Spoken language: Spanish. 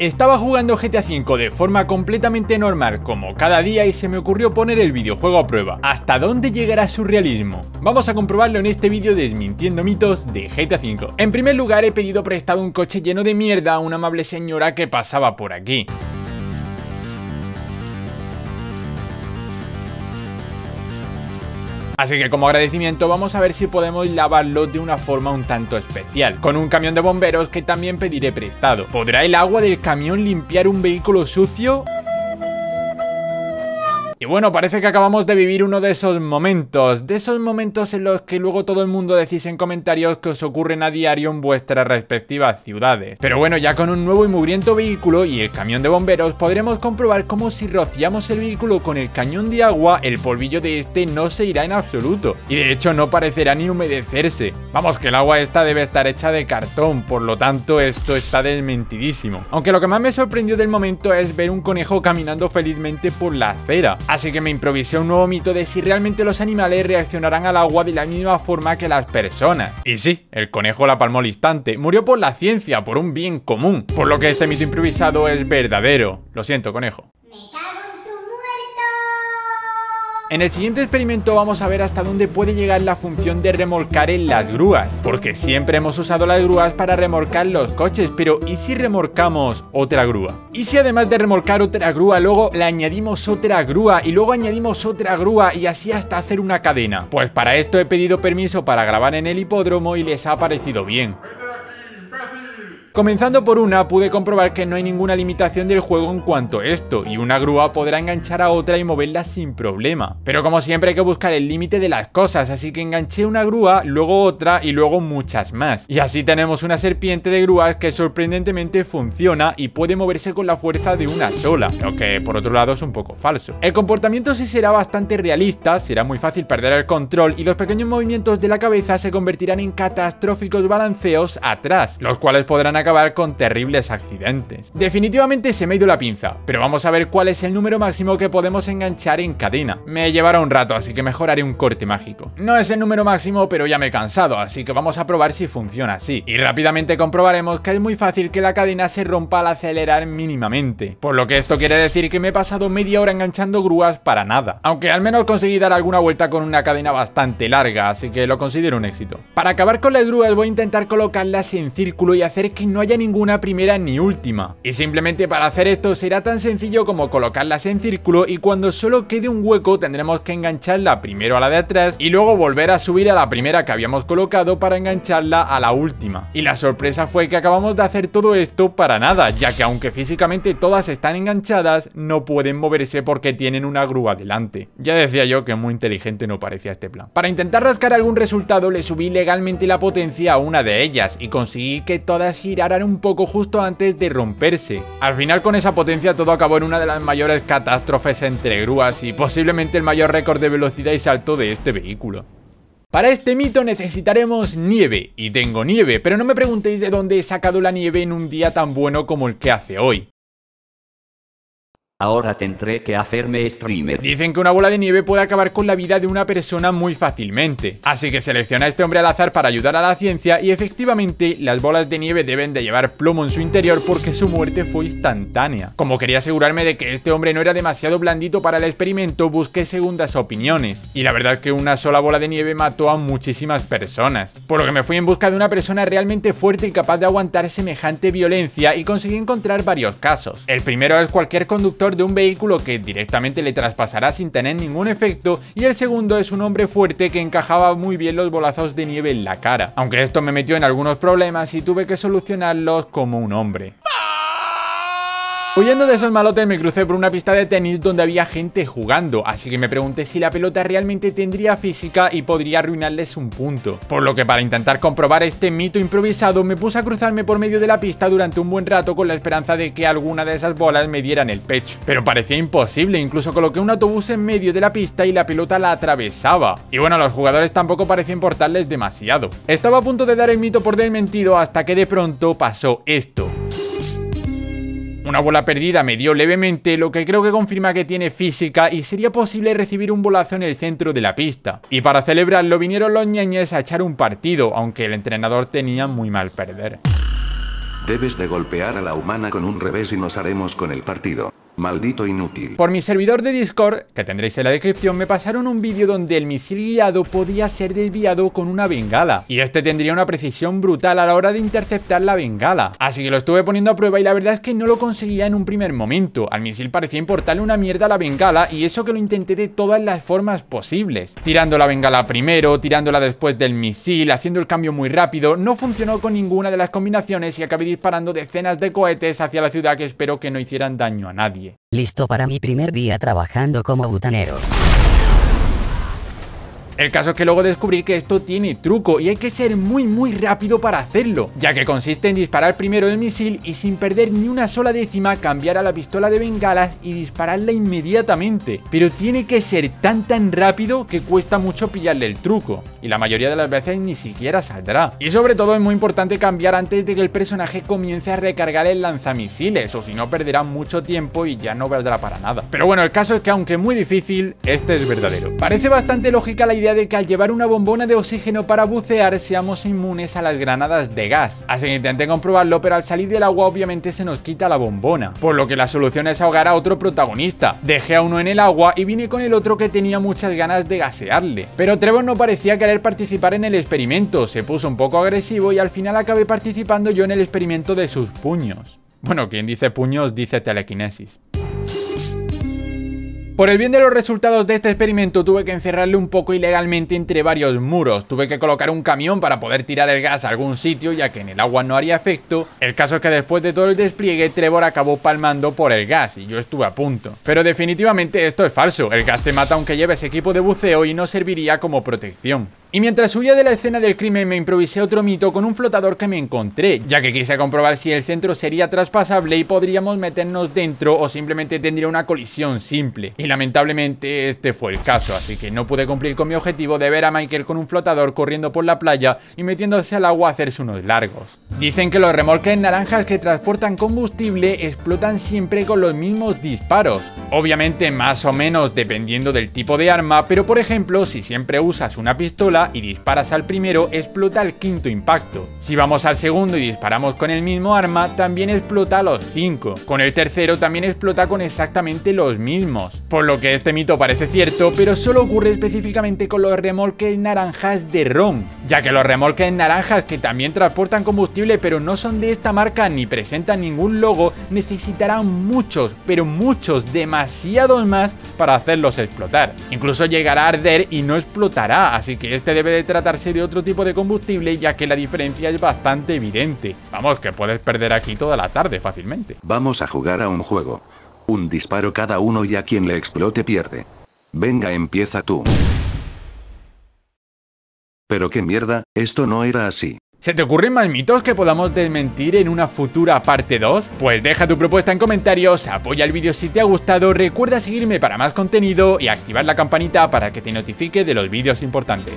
Estaba jugando GTA V de forma completamente normal como cada día y se me ocurrió poner el videojuego a prueba. ¿Hasta dónde llegará su realismo? Vamos a comprobarlo en este vídeo desmintiendo mitos de GTA V. En primer lugar, he pedido prestado un coche lleno de mierda a una amable señora que pasaba por aquí. Así que como agradecimiento vamos a ver si podemos lavarlo de una forma un tanto especial, con un camión de bomberos que también pediré prestado. ¿Podrá el agua del camión limpiar un vehículo sucio? Y bueno, parece que acabamos de vivir uno de esos momentos. De esos momentos en los que luego todo el mundo decís en comentarios que os ocurren a diario en vuestras respectivas ciudades. Pero bueno, ya con un nuevo y mugriento vehículo y el camión de bomberos podremos comprobar cómo si rociamos el vehículo con el cañón de agua, el polvillo de este no se irá en absoluto. Y de hecho no parecerá ni humedecerse. Vamos, que el agua esta debe estar hecha de cartón, por lo tanto esto está desmentidísimo. Aunque lo que más me sorprendió del momento es ver un conejo caminando felizmente por la acera. Así que me improvisé un nuevo mito de si realmente los animales reaccionarán al agua de la misma forma que las personas. Y sí, el conejo la palmó al instante. Murió por la ciencia, por un bien común. Por lo que este mito improvisado es verdadero. Lo siento, conejo. En el siguiente experimento vamos a ver hasta dónde puede llegar la función de remolcar en las grúas, porque siempre hemos usado las grúas para remolcar los coches, pero ¿y si remolcamos otra grúa? ¿Y si además de remolcar otra grúa, luego le añadimos otra grúa y luego añadimos otra grúa y así hasta hacer una cadena? Pues para esto he pedido permiso para grabar en el hipódromo y les ha parecido bien. Comenzando por una, pude comprobar que no hay ninguna limitación del juego en cuanto a esto, y una grúa podrá enganchar a otra y moverla sin problema. Pero como siempre hay que buscar el límite de las cosas, así que enganché una grúa, luego otra y luego muchas más. Y así tenemos una serpiente de grúas que sorprendentemente funciona y puede moverse con la fuerza de una sola, lo que por otro lado es un poco falso. El comportamiento sí será bastante realista, será muy fácil perder el control y los pequeños movimientos de la cabeza se convertirán en catastróficos balanceos atrás, los cuales podrán acabar con terribles accidentes. Definitivamente se me ha ido la pinza, pero vamos a ver cuál es el número máximo que podemos enganchar en cadena. Me llevará un rato, así que mejor haré un corte mágico. No es el número máximo, pero ya me he cansado, así que vamos a probar si funciona así. Y rápidamente comprobaremos que es muy fácil que la cadena se rompa al acelerar mínimamente, por lo que esto quiere decir que me he pasado media hora enganchando grúas para nada. Aunque al menos conseguí dar alguna vuelta con una cadena bastante larga, así que lo considero un éxito. Para acabar con las grúas voy a intentar colocarlas en círculo y hacer que no haya ninguna primera ni última. Y simplemente para hacer esto será tan sencillo como colocarlas en círculo y cuando solo quede un hueco tendremos que engancharla primero a la de atrás y luego volver a subir a la primera que habíamos colocado para engancharla a la última. Y la sorpresa fue que acabamos de hacer todo esto para nada, ya que aunque físicamente todas están enganchadas, no pueden moverse porque tienen una grúa delante. Ya decía yo que muy inteligente no parecía este plan. Para intentar rascar algún resultado le subí legalmente la potencia a una de ellas y conseguí que todas giraran un poco justo antes de romperse. Al final con esa potencia todo acabó en una de las mayores catástrofes entre grúas y posiblemente el mayor récord de velocidad y salto de este vehículo. Para este mito necesitaremos nieve, y tengo nieve, pero no me preguntéis de dónde he sacado la nieve en un día tan bueno como el que hace hoy. Ahora tendré que hacerme streamer. Dicen que una bola de nieve puede acabar con la vida de una persona muy fácilmente. Así que selecciona a este hombre al azar para ayudar a la ciencia y efectivamente las bolas de nieve deben de llevar plomo en su interior porque su muerte fue instantánea. Como quería asegurarme de que este hombre no era demasiado blandito para el experimento, busqué segundas opiniones. Y la verdad es que una sola bola de nieve mató a muchísimas personas. Por lo que me fui en busca de una persona realmente fuerte y capaz de aguantar semejante violencia y conseguí encontrar varios casos. El primero es cualquier conductor de un vehículo que directamente le traspasará sin tener ningún efecto, y el segundo es un hombre fuerte que encajaba muy bien los bolazos de nieve en la cara, aunque esto me metió en algunos problemas y tuve que solucionarlos como un hombre. Huyendo de esos malotes me crucé por una pista de tenis donde había gente jugando, así que me pregunté si la pelota realmente tendría física y podría arruinarles un punto. Por lo que para intentar comprobar este mito improvisado me puse a cruzarme por medio de la pista durante un buen rato con la esperanza de que alguna de esas bolas me dieran el pecho. Pero parecía imposible, incluso coloqué un autobús en medio de la pista y la pelota la atravesaba. Y bueno, a los jugadores tampoco parecía importarles demasiado. Estaba a punto de dar el mito por desmentido hasta que de pronto pasó esto. Una bola perdida me dio levemente, lo que creo que confirma que tiene física y sería posible recibir un bolazo en el centro de la pista. Y para celebrarlo vinieron los ñeñes a echar un partido, aunque el entrenador tenía muy mal perder. Debes de golpear a la humana con un revés y nos haremos con el partido. Maldito inútil. Por mi servidor de Discord, que tendréis en la descripción, me pasaron un vídeo donde el misil guiado podía ser desviado con una bengala. Y este tendría una precisión brutal a la hora de interceptar la bengala. Así que lo estuve poniendo a prueba y la verdad es que no lo conseguía en un primer momento. Al misil parecía importarle una mierda a la bengala, y eso que lo intenté de todas las formas posibles. Tirando la bengala primero, tirándola después del misil, haciendo el cambio muy rápido. No funcionó con ninguna de las combinaciones y acabé disparando decenas de cohetes hacia la ciudad que espero que no hicieran daño a nadie. Listo para mi primer día trabajando como butanero. El caso es que luego descubrí que esto tiene truco y hay que ser muy rápido para hacerlo, ya que consiste en disparar primero el misil y sin perder ni una sola décima cambiar a la pistola de bengalas y dispararla inmediatamente. Pero tiene que ser tan rápido que cuesta mucho pillarle el truco, y la mayoría de las veces ni siquiera saldrá. Y sobre todo es muy importante cambiar antes de que el personaje comience a recargar el lanzamisiles, o si no perderá mucho tiempo y ya no valdrá para nada. Pero bueno, el caso es que aunque muy difícil, este es verdadero. Parece bastante lógica la idea de que al llevar una bombona de oxígeno para bucear seamos inmunes a las granadas de gas. Así que intenté comprobarlo, pero al salir del agua obviamente se nos quita la bombona, por lo que la solución es ahogar a otro protagonista. Dejé a uno en el agua y vine con el otro que tenía muchas ganas de gasearle. Pero Trevor no parecía querer participar en el experimento, se puso un poco agresivo y al final acabé participando yo en el experimento de sus puños. Bueno, quien dice puños dice telequinesis. Por el bien de los resultados de este experimento tuve que encerrarle un poco ilegalmente entre varios muros. Tuve que colocar un camión para poder tirar el gas a algún sitio, ya que en el agua no haría efecto. El caso es que después de todo el despliegue, Trevor acabó palmando por el gas y yo estuve a punto. Pero definitivamente esto es falso. El gas te mata aunque lleves equipo de buceo y no serviría como protección. Y mientras huía de la escena del crimen me improvisé otro mito con un flotador que me encontré, ya que quise comprobar si el centro sería traspasable y podríamos meternos dentro o simplemente tendría una colisión simple. Y lamentablemente este fue el caso, así que no pude cumplir con mi objetivo de ver a Michael con un flotador corriendo por la playa y metiéndose al agua a hacerse unos largos. Dicen que los remolques naranjas que transportan combustible explotan siempre con los mismos disparos. Obviamente más o menos dependiendo del tipo de arma, pero por ejemplo si siempre usas una pistola y disparas al primero, explota al quinto impacto. Si vamos al segundo y disparamos con el mismo arma, también explota a los 5. Con el tercero también explota con exactamente los mismos. Por lo que este mito parece cierto, pero solo ocurre específicamente con los remolques naranjas de Ron, ya que los remolques naranjas que también transportan combustible pero no son de esta marca ni presentan ningún logo, necesitarán muchos, pero muchos, demasiados más para hacerlos explotar. Incluso llegará a arder y no explotará, así que este debe de tratarse de otro tipo de combustible, ya que la diferencia es bastante evidente. Vamos, que puedes perder aquí toda la tarde fácilmente. Vamos a jugar a un juego. Un disparo cada uno y a quien le explote pierde. Venga, empieza tú. Pero qué mierda, esto no era así. ¿Se te ocurren más mitos que podamos desmentir en una futura parte 2? Pues deja tu propuesta en comentarios, apoya el vídeo si te ha gustado, recuerda seguirme para más contenido y activar la campanita para que te notifique de los vídeos importantes.